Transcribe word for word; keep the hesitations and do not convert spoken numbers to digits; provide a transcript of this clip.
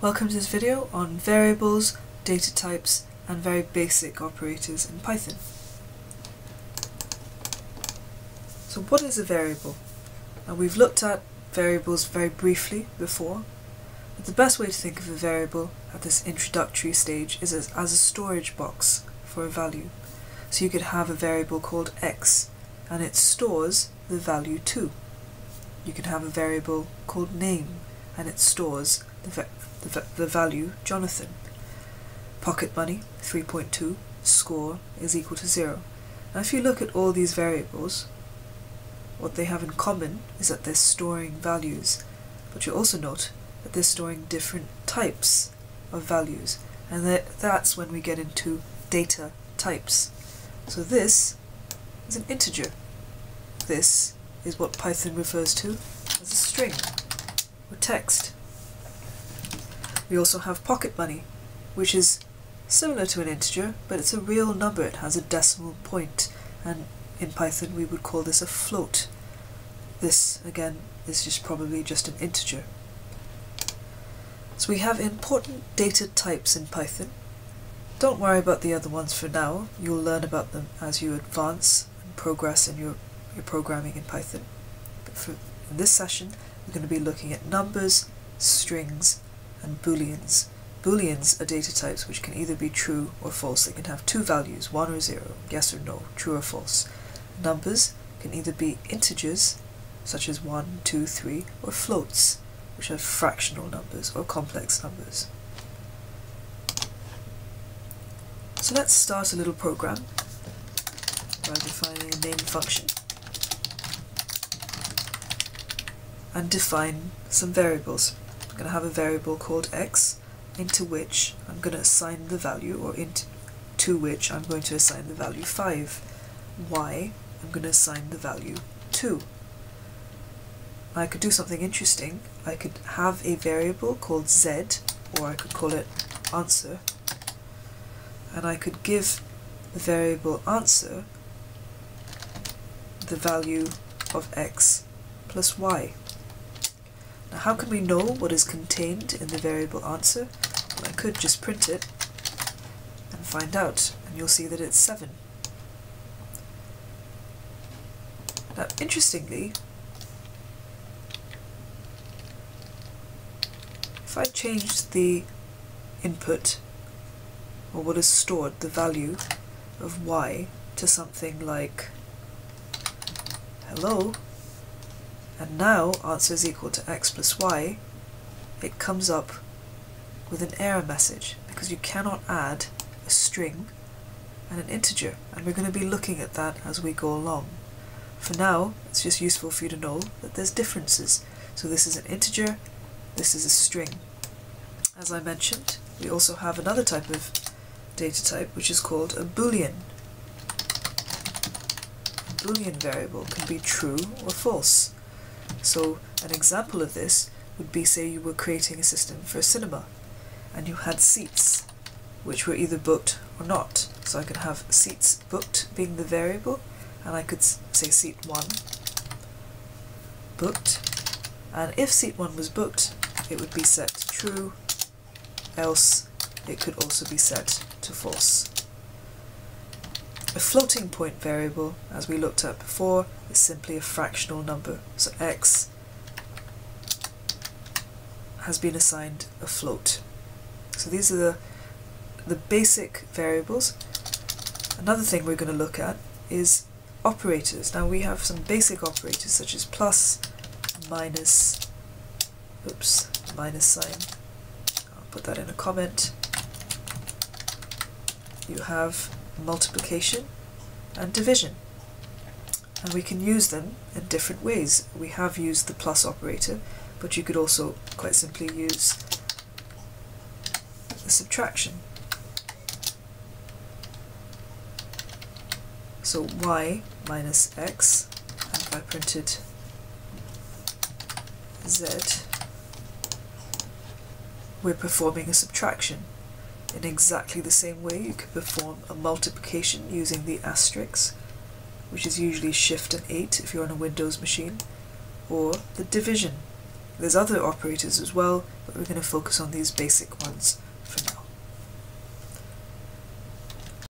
Welcome to this video on variables, data types, and very basic operators in Python. So what is a variable? Now, we've looked at variables very briefly before, but the best way to think of a variable at this introductory stage is as, as a storage box for a value. So you could have a variable called x, and it stores the value two. You could have a variable called name, and it stores the, the, the value Jonathan. Pocket money, three point two, score is equal to zero. Now if you look at all these variables, what they have in common is that they're storing values, but you also note that they're storing different types of values, and that, that's when we get into data types. So this is an integer. This is what Python refers to as a string or text. We also have pocket money, which is similar to an integer, but it's a real number. It has a decimal point, and in Python we would call this a float. This, again, is just probably just an integer. So we have important data types in Python. Don't worry about the other ones for now. You'll learn about them as you advance and progress in your, your programming in Python. But for in this session, we're going to be looking at numbers, strings, and booleans. Booleans are data types which can either be true or false. They can have two values, one or zero, yes or no, true or false. Numbers can either be integers, such as one, two, three, or floats, which are fractional numbers or complex numbers. So let's start a little program by defining a name function and define some variables. I'm going to have a variable called x, into which I'm going to assign the value, or into, to which I'm going to assign the value five. Y, I'm going to assign the value two. I could do something interesting. I could have a variable called z, or I could call it answer, and I could give the variable answer the value of x plus y. Now, how can we know what is contained in the variable answer? I could just print it and find out, and you'll see that it's seven. Now, interestingly, if I changed the input, or what is stored, the value of y, to something like hello, and now answer is equal to x plus y, it comes up with an error message, because you cannot add a string and an integer, and we're going to be looking at that as we go along. For now, it's just useful for you to know that there's differences. So this is an integer, this is a string. As I mentioned, we also have another type of data type which is called a boolean. A boolean variable can be true or false. So an example of this would be, say you were creating a system for a cinema, and you had seats which were either booked or not. So I could have seats booked being the variable, and I could say seat one booked, and if seat one was booked, it would be set to true, else it could also be set to false. A floating point variable, as we looked at before, is simply a fractional number. So x has been assigned a float. So these are the, the basic variables. Another thing we're going to look at is operators. Now we have some basic operators such as plus, minus, oops, minus sign. I'll put that in a comment. You have multiplication and division, and we can use them in different ways. We have used the plus operator, but you could also quite simply use the subtraction. So y minus x, and if I printed z, we're performing a subtraction. In exactly the same way, you could perform a multiplication using the asterisk, which is usually shift and eight if you're on a Windows machine, or the division, There's other operators as well, but we're going to focus on these basic ones.